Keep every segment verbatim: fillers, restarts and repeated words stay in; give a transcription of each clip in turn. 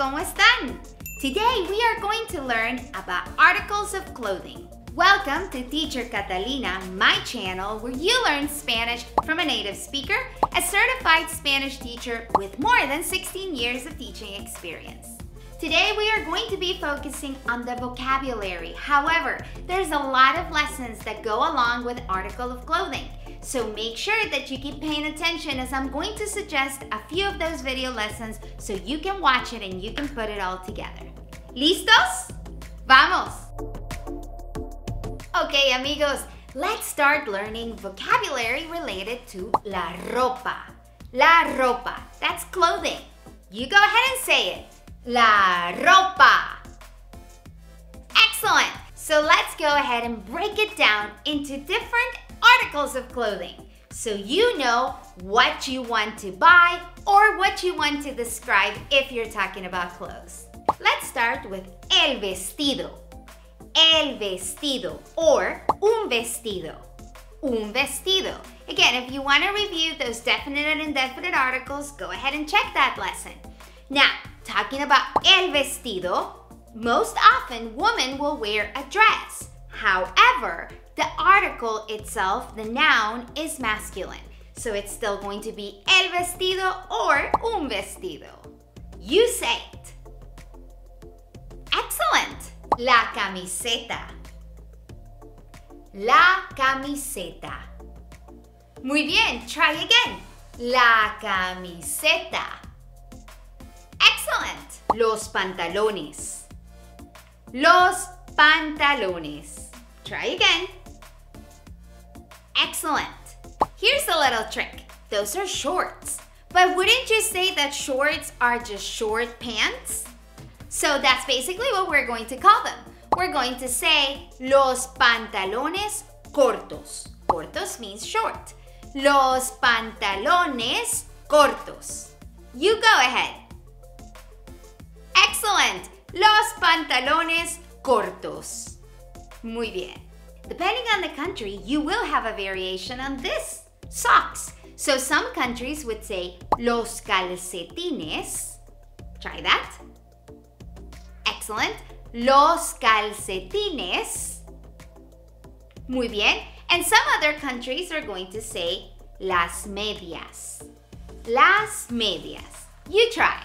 ¿Cómo están? Today we are going to learn about articles of clothing. Welcome to Teacher Catalina, my channel where you learn Spanish from a native speaker, a certified Spanish teacher with more than sixteen years of teaching experience. Today we are going to be focusing on the vocabulary. However, there's a lot of lessons that go along with article of clothing. So make sure that you keep paying attention as I'm going to suggest a few of those video lessons so you can watch it and you can put it all together. ¿Listos? ¡Vamos! Okay, amigos, let's start learning vocabulary related to la ropa. La ropa, that's clothing. You go ahead and say it. La ropa. Excellent! So let's go ahead and break it down into different articles of clothing so you know what you want to buy or what you want to describe if you're talking about clothes. Let's start with el vestido. El vestido or un vestido. Un vestido. Again, if you want to review those definite and indefinite articles, go ahead and check that lesson. Now, talking about el vestido, most often women will wear a dress. However, the article itself, the noun, is masculine. So it's still going to be el vestido or un vestido. You say it. Excellent. La camiseta. La camiseta. Muy bien. Try again. La camiseta. Excellent. Los pantalones. Los pantalones. Try again. Excellent. Here's a little trick. Those are shorts. But wouldn't you say that shorts are just short pants? So that's basically what we're going to call them. We're going to say los pantalones cortos. Cortos means short. Los pantalones cortos. You go ahead. Excellent. Los pantalones cortos. Muy bien. Depending on the country, you will have a variation on this, socks. So some countries would say los calcetines. Try that. Excellent. Los calcetines. Muy bien. And some other countries are going to say las medias. Las medias. You try.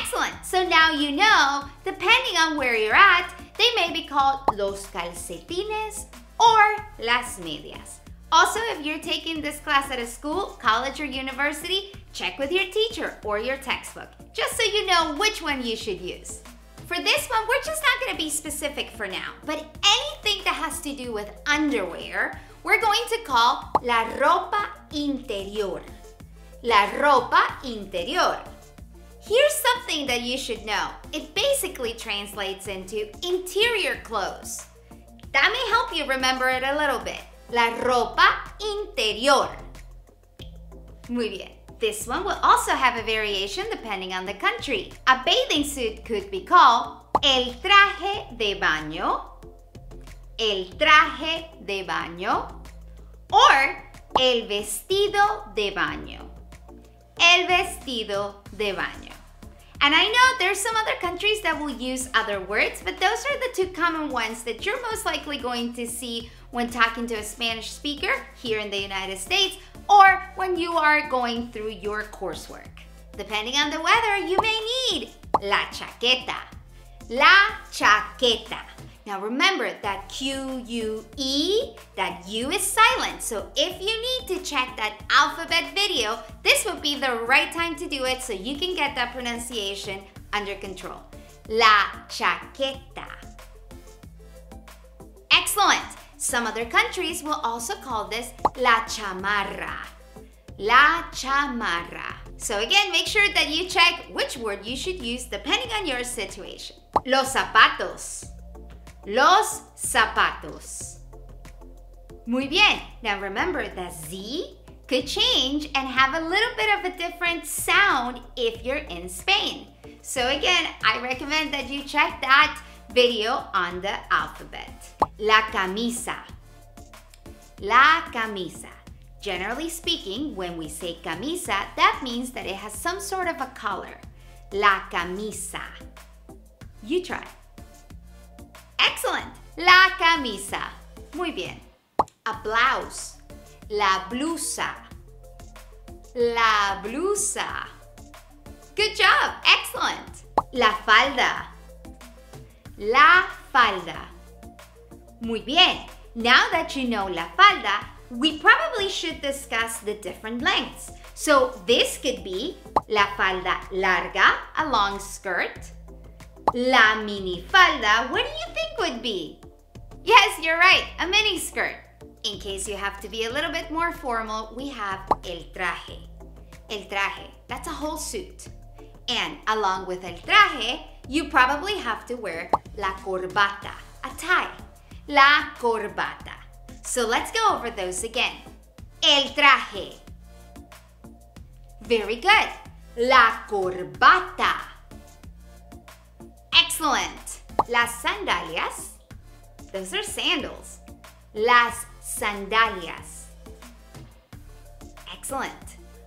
Excellent. So now you know, depending on where you're at, they may be called los calcetines or las medias. Also, if you're taking this class at a school, college, or university, check with your teacher or your textbook, just so you know which one you should use. For this one, we're just not going to be specific for now, but anything that has to do with underwear, we're going to call la ropa interior. La ropa interior. Here's something that you should know. It basically translates into interior clothes. That may help you remember it a little bit. La ropa interior. Muy bien. This one will also have a variation depending on the country. A bathing suit could be called el traje de baño, el traje de baño, or el vestido de baño, el vestido de baño. And I know there's some other countries that will use other words, but those are the two common ones that you're most likely going to see when talking to a Spanish speaker here in the United States or when you are going through your coursework. Depending on the weather, you may need la chaqueta. La chaqueta. Now remember that Q U E, that U is silent. So if you need to check that alphabet video, this would be the right time to do it so you can get that pronunciation under control. La chaqueta. Excellent. Some other countries will also call this la chamarra. La chamarra. So again, make sure that you check which word you should use depending on your situation. Los zapatos. Los zapatos. Muy bien. Now remember that Z could change and have a little bit of a different sound if you're in Spain. So again, I recommend that you check that video on the alphabet. La camisa. La camisa. Generally speaking, when we say camisa, that means that it has some sort of a color. La camisa. You try. Excellent. La camisa. Muy bien. A blouse. La blusa. La blusa. Good job. Excellent. La falda. La falda. Muy bien. Now that you know la falda, we probably should discuss the different lengths. So this could be la falda larga, a long skirt. La mini falda, what do you think would be? Yes, you're right, a mini skirt. In case you have to be a little bit more formal, we have el traje. El traje, that's a whole suit. And along with el traje, you probably have to wear la corbata, a tie. La corbata. So let's go over those again. El traje. Very good. La corbata. Excellent. Las sandalias. Those are sandals. Las sandalias. Excellent.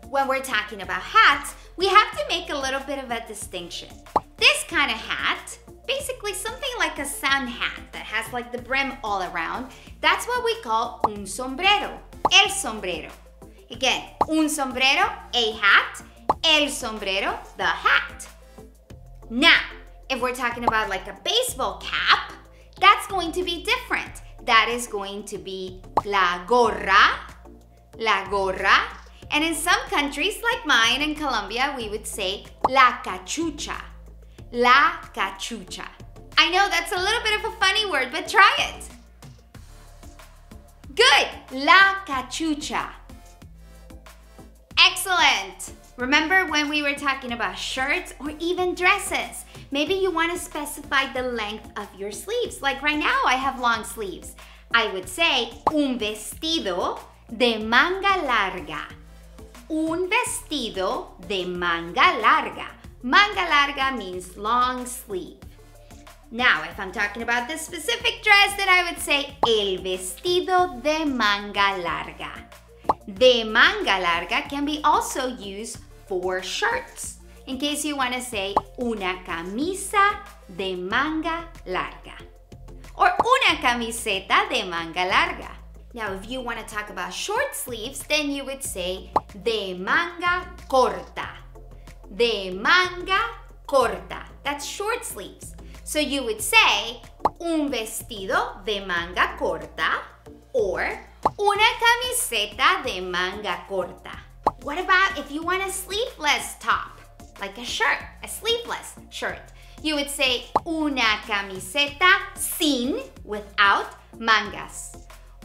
When we're talking about hats, we have to make a little bit of a distinction. This kind of hat, basically something like a sun hat that has like the brim all around, that's what we call un sombrero, el sombrero. Again, un sombrero, a hat, el sombrero, the hat. Now, if we're talking about like a baseball cap, that's going to be different. That is going to be la gorra, la gorra. And in some countries like mine in Colombia, we would say la cachucha. La cachucha. I know that's a little bit of a funny word, but try it. Good. La cachucha. Excellent. Remember when we were talking about shirts or even dresses? Maybe you want to specify the length of your sleeves. Like right now, I have long sleeves. I would say un vestido de manga larga. Un vestido de manga larga. Manga larga means long sleeve. Now, if I'm talking about this specific dress, then I would say el vestido de manga larga. De manga larga can be also used for shirts. In case you want to say una camisa de manga larga. Or una camiseta de manga larga. Now, if you want to talk about short sleeves, then you would say de manga corta. De manga corta. That's short sleeves. So you would say un vestido de manga corta or una camiseta de manga corta. What about if you want a sleeveless top? Like a shirt, a sleeveless shirt. You would say una camiseta sin, without, mangas.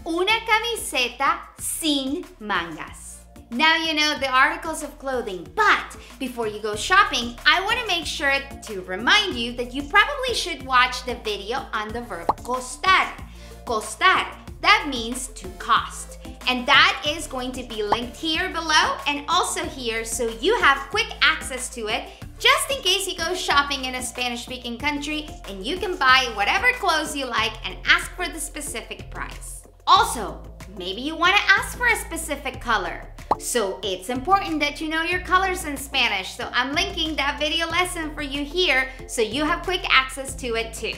Una camiseta sin mangas. Now you know the articles of clothing, but before you go shopping, I want to make sure to remind you that you probably should watch the video on the verb costar. Costar, that means to cost. And that is going to be linked here below and also here so you have quick access to it just in case you go shopping in a Spanish-speaking country and you can buy whatever clothes you like and ask for the specific price. Also, maybe you want to ask for a specific color. So it's important that you know your colors in Spanish. So I'm linking that video lesson for you here so you have quick access to it too.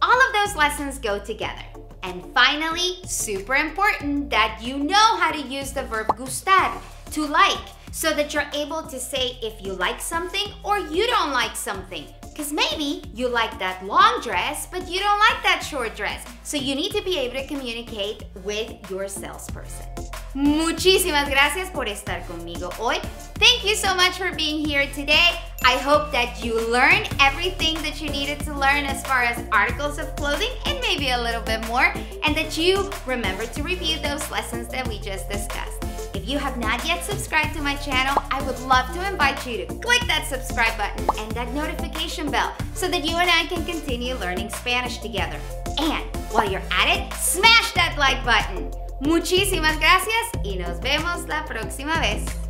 All of those lessons go together. And finally, super important that you know how to use the verb gustar, to like, so that you're able to say if you like something or you don't like something. Because maybe you like that long dress, but you don't like that short dress. So you need to be able to communicate with your salesperson. Muchísimas gracias por estar conmigo hoy. Thank you so much for being here today. I hope that you learned everything that you needed to learn as far as articles of clothing and maybe a little bit more, and that you remember to review those lessons that we just discussed. If you have not yet subscribed to my channel, I would love to invite you to click that subscribe button and that notification bell so that you and I can continue learning Spanish together. And while you're at it, smash that like button. Muchísimas gracias y nos vemos la próxima vez.